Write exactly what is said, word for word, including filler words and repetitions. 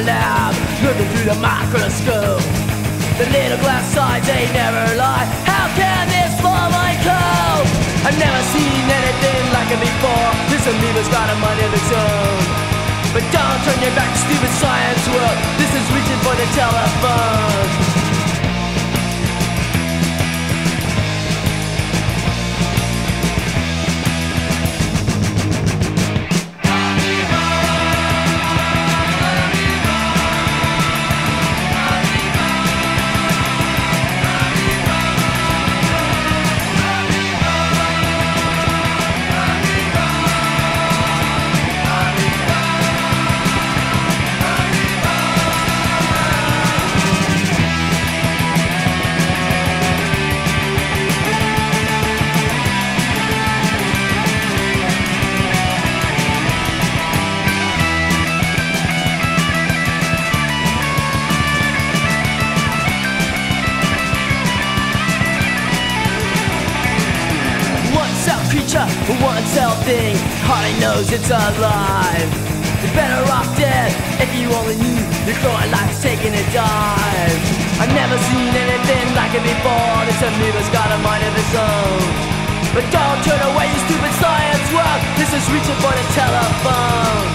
my lab, looking through the microscope. The little glass sides, they never lie. How can this fly cope? I've never seen anything like it before. This amoeba's got a mind of its own. But don't turn your back to stupid science world. This is reaching for the telephone. One self thing hardly knows it's alive. You're better off dead if you only knew your growing life's taking a dive. I've never seen anything like it before. This amoeba's got a mind of its own. But don't turn away, you stupid science world. This is reaching for the telephone.